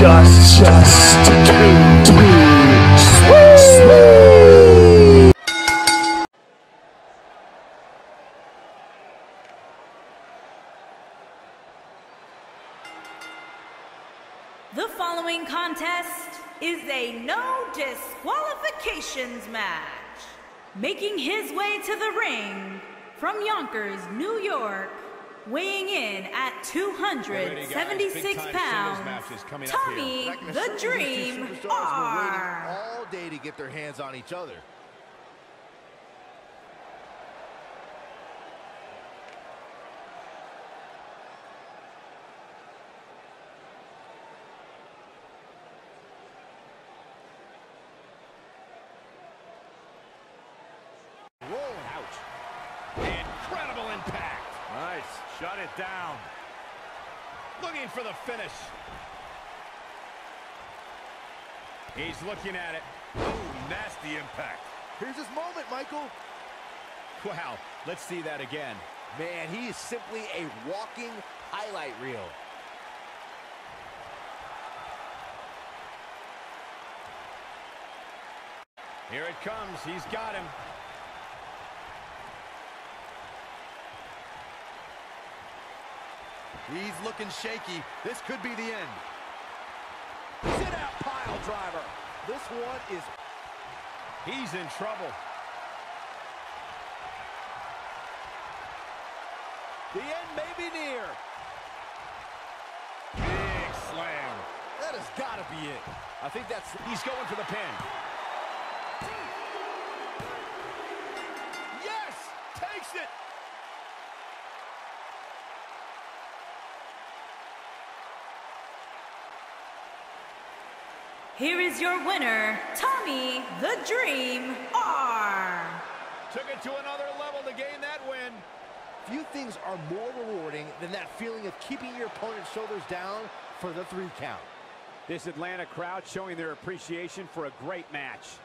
just to be sweet. The following contest is a no disqualifications match. Making his way to the ring from Yonkers, New York, weighing in at 276 pounds, Tommy the Dream are all day to get their hands on each other. Incredible impact. Nice. Shut it down. Looking for the finish. He's looking at it. Ooh, nasty impact. Here's his moment, Michael. Wow, let's see that again. Man, he is simply a walking highlight reel. Here it comes. He's got him. He's looking shaky. This could be the end. Sit out, pile driver. This one is... He's in trouble. The end may be near. Big slam. That has got to be it. I think that's... He's going for the pin. Yes! Takes it! Here is your winner, Tommy the Dream R. Took it to another level to gain that win. Few things are more rewarding than that feeling of keeping your opponent's shoulders down for the 3 count. This Atlanta crowd showing their appreciation for a great match.